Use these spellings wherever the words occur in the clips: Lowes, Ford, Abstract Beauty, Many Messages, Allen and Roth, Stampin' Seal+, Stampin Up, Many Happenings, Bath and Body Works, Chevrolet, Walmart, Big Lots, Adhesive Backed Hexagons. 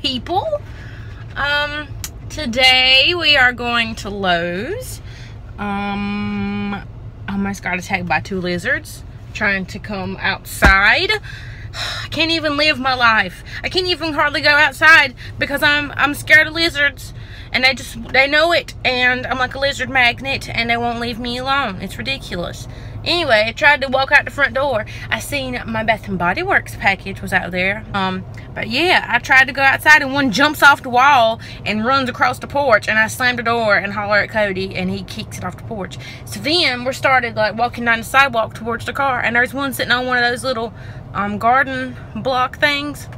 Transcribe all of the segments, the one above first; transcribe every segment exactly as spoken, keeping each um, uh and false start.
people. Um, today we are going to Lowes. Um, I almost got attacked by two lizards trying to come outside. I can't even live my life. I can't even hardly go outside because I'm I'm scared of lizards, and they just they know it, and I'm like a lizard magnet, and they won't leave me alone. It's ridiculous. Anyway, I tried to walk out the front door. I seen my Bath and Body Works package was out there. Um, but yeah, I tried to go outside, and one jumps off the wall and runs across the porch, and I slammed the door and holler at Cody, and he kicks it off the porch. So then we started like walking down the sidewalk towards the car, and there's one sitting on one of those little um garden block things,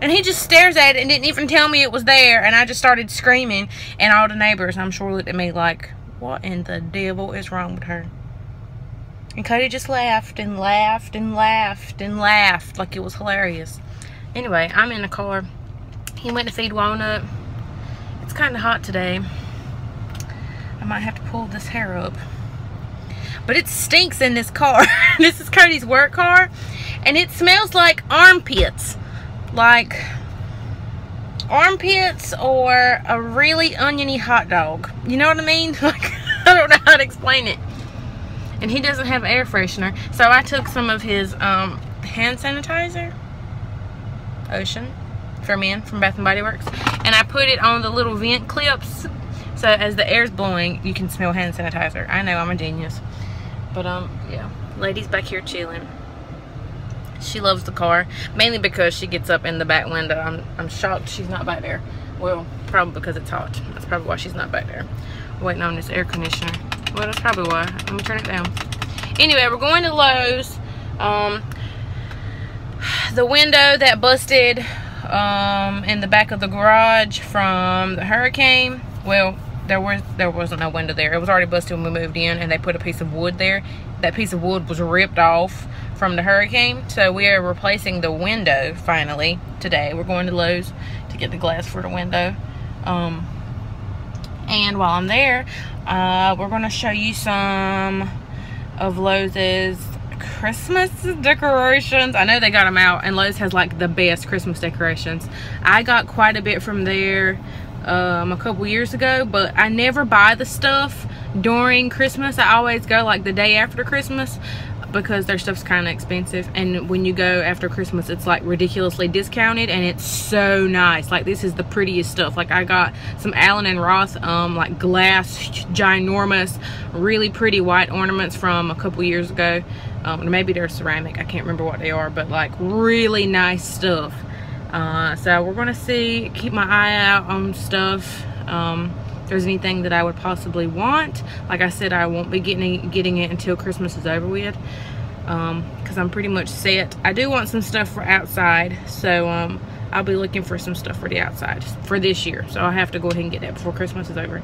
and he just stares at it and didn't even tell me it was there, and I just started screaming, and all the neighbors, I'm sure, looked at me like, what in the devil is wrong with her? And Cody just laughed and laughed and laughed and laughed like it was hilarious. Anyway, I'm in the car. He went to feed Walnut. It's kind of hot today. I might have to pull this hair up. But it stinks in this car. This is Cody's work car. And it smells like armpits. Like armpits or a really oniony hot dog. You know what I mean? Like, I don't know how to explain it. And he doesn't have air freshener, so I took some of his um, hand sanitizer, Ocean, for men, from Bath and Body Works, and I put it on the little vent clips, so as the air's blowing, you can smell hand sanitizer. I know, I'm a genius, but um, yeah, lady's back here chilling. She loves the car, mainly because she gets up in the back window. I'm, I'm shocked she's not back there. Well, probably because it's hot. That's probably why she's not back there. Waiting on this air conditioner. Well, that's probably why. I'm gonna turn it down. Anyway, we're going to Lowe's. Um, the window that busted um, in the back of the garage from the hurricane. Well, there was there wasn't no window there. It was already busted when we moved in, and they put a piece of wood there. That piece of wood was ripped off from the hurricane, so we are replacing the window finally today. We're going to Lowe's to get the glass for the window. Um, and while I'm there, uh we're gonna show you some of Lowe's Christmas decorations. I know they got them out, and Lowe's has like the best Christmas decorations. I got quite a bit from there um a couple years ago, but I never buy the stuff during Christmas. I always go like the day after Christmas because their stuff's kind of expensive, and when you go after Christmas, it's like ridiculously discounted, and it's so nice. Like, this is the prettiest stuff. Like, I got some Allen and Roth um like glass ginormous really pretty white ornaments from a couple years ago, um maybe they're ceramic, I can't remember what they are, but like really nice stuff. Uh so we're gonna see, keep my eye out on stuff, um if there's anything that I would possibly want. Like I said, I won't be getting getting it until Christmas is over with, um because I'm pretty much set. I do want some stuff for outside, so um I'll be looking for some stuff for the outside for this year, so I'll have to go ahead and get that before Christmas is over.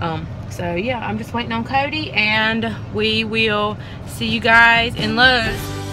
Um so yeah, I'm just waiting on Cody, and we will see you guys in Lowe's.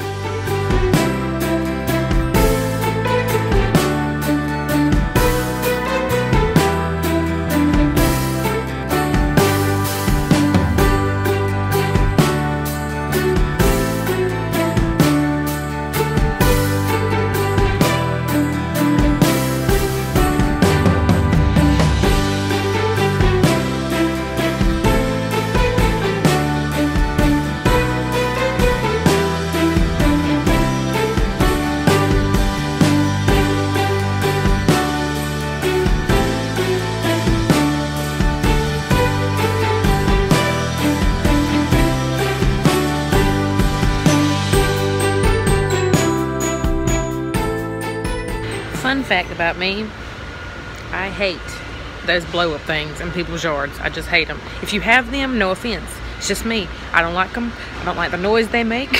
Fun fact about me, I hate those blow-up things in people's yards. I just hate them. If you have them, no offense. It's just me. I don't like them. I don't like the noise they make.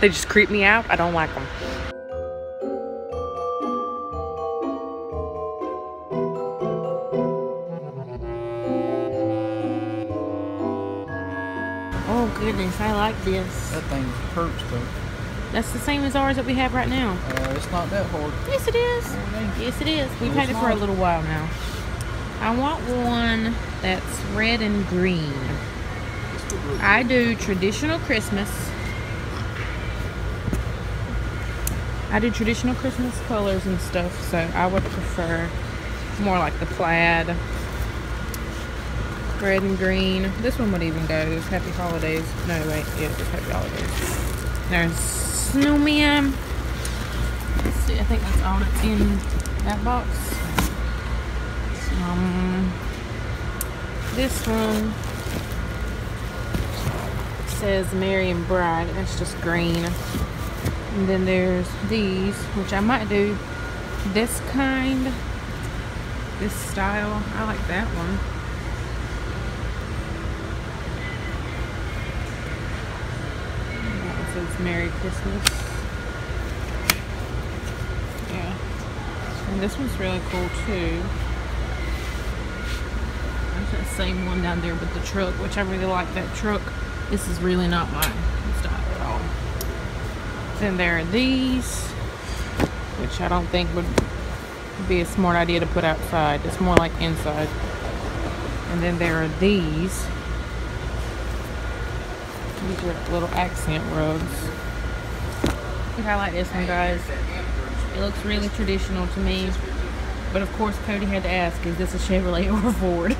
They just creep me out. I don't like them. Oh, goodness. I like this. That thing hurts, though. That's the same as ours that we have right now. Uh, it's not that hard. Yes, it is. Yes, it is. We've had it for a little while now. I want one that's red and green. I do traditional Christmas. I do traditional Christmas colors and stuff, so I would prefer more like the plaid, red and green. This one would even go, it's Happy Holidays. No, wait, yeah, it's Happy Holidays. There's Snowman. Let's see, I think that's all that's in that box. Um, this one says Mary and Bride, that's just green. And then there's these, which I might do this kind, this style. I like that one. That one says Merry Christmas. Yeah. And this one's really cool too. There's that same one down there with the truck, which I really like that truck. This is really not mine. It's not at all. Then there are these, which I don't think would be a smart idea to put outside. It's more like inside. And then there are these. These are little accent rugs. I like this one, guys. It looks really traditional to me. But of course, Cody had to ask, is this a Chevrolet or a Ford?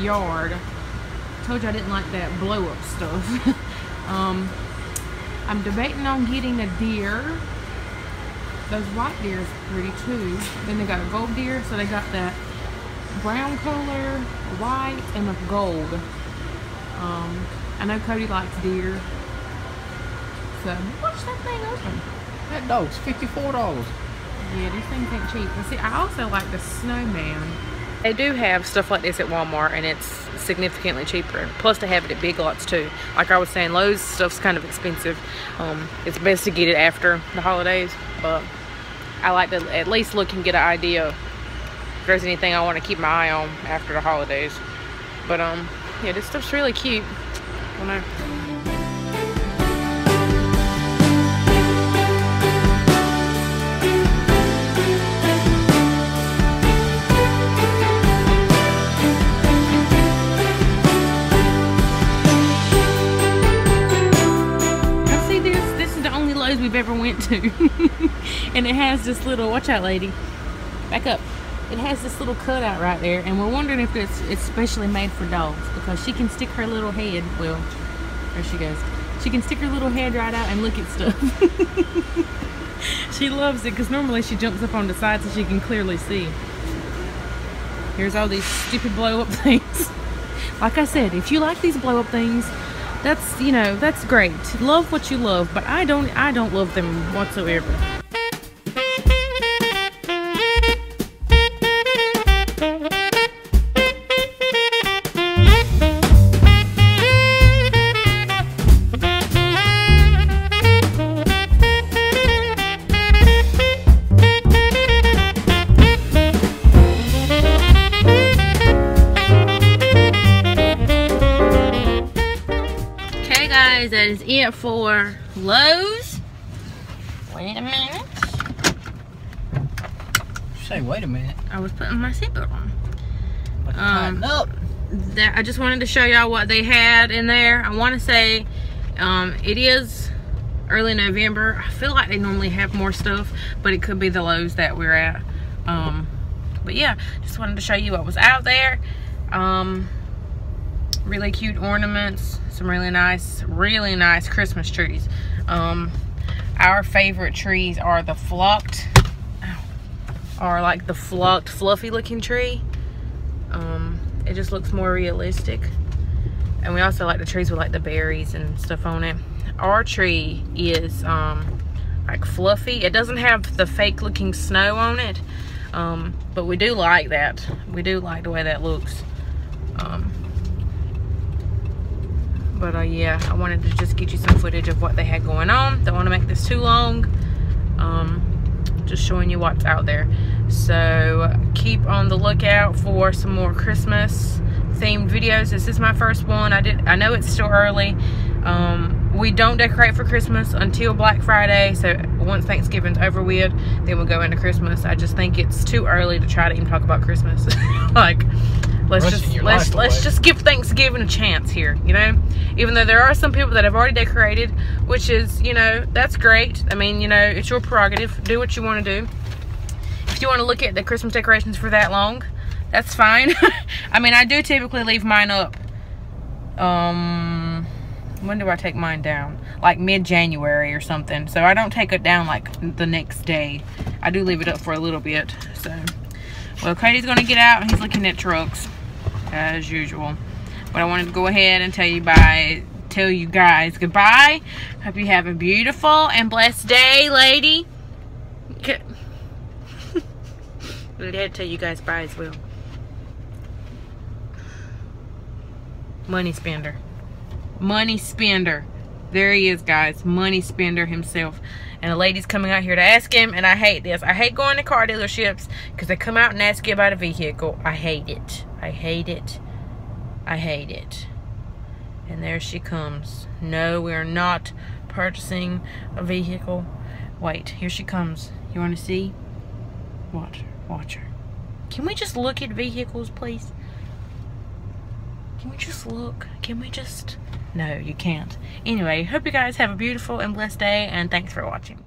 Yard. Told you I didn't like that blow up stuff. um, I'm debating on getting a deer. Those white deer is pretty too. Then they got a gold deer, so they got that brown color, white, and the gold. Um, I know Cody likes deer. So watch that thing open. That dog's fifty-four dollars. Yeah, these things ain't cheap. And see, I also like the snowman. They do have stuff like this at Walmart, and it's significantly cheaper. Plus they have it at Big Lots too. Like I was saying, Lowes stuff's kind of expensive. Um, it's best to get it after the holidays, but I like to at least look and get an idea if there's anything I want to keep my eye on after the holidays. But um, yeah, this stuff's really cute. I don't know. We've ever went to. And it has this little, watch out lady, back up, it has this little cutout right there, and we're wondering if it's, it's specially made for dogs, because she can stick her little head, well, there she goes, she can stick her little head right out and look at stuff. She loves it, because normally she jumps up on the side so she can clearly see. Here's all these stupid blow up things. Like I said, if you like these blow up things, that's, you know, that's great. Love what you love, but I don't, I don't love them whatsoever. That is it for Lowe's. Wait a minute. Say wait a minute. I was putting my seatbelt on. Um, up. That, I just wanted to show y'all what they had in there. I want to say um, it is early November. I feel like they normally have more stuff, but it could be the Lowe's that we're at. Um, but yeah, just wanted to show you what was out there. Um, really cute ornaments, some really nice really nice Christmas trees. Um our favorite trees are the flocked are like the flocked fluffy looking tree. Um it just looks more realistic, and we also like the trees with like the berries and stuff on it. Our tree is um like fluffy. It doesn't have the fake looking snow on it, um but we do like that. We do like the way that looks. um But uh, yeah, I wanted to just get you some footage of what they had going on. Don't want to make this too long. Um, just showing you what's out there. So keep on the lookout for some more Christmas themed videos. This is my first one. I did. I know it's still early. Um, We don't decorate for Christmas until Black Friday, so once Thanksgiving's over with, then we'll go into Christmas. I just think it's too early to try to even talk about Christmas. Like, let's just let's let's just give Thanksgiving a chance here, you know? Even though there are some people that have already decorated, which is, you know, that's great. I mean, you know, it's your prerogative. Do what you want to do. If you want to look at the Christmas decorations for that long, that's fine. I mean, I do typically leave mine up. Um, when do I take mine down? Like mid-January or something. So I don't take it down like the next day. I do leave it up for a little bit. So, well, Katie's going to get out and he's looking at trucks as usual. But I wanted to go ahead and tell you bye, tell you guys goodbye. Hope you have a beautiful and blessed day, lady. Okay. I had to tell you guys bye as well. Money spender. Money spender. There he is, guys. Money spender himself. And a lady's coming out here to ask him, and I hate this. I hate going to car dealerships because they come out and ask you about a vehicle. I hate it. I hate it. I hate it. And there she comes. No, we are not purchasing a vehicle. Wait, here she comes. You want to see? Watch her. Watch her. Can we just look at vehicles, please? Can we just look? Can we just... No, you can't. Anyway, hope you guys have a beautiful and blessed day, and thanks for watching.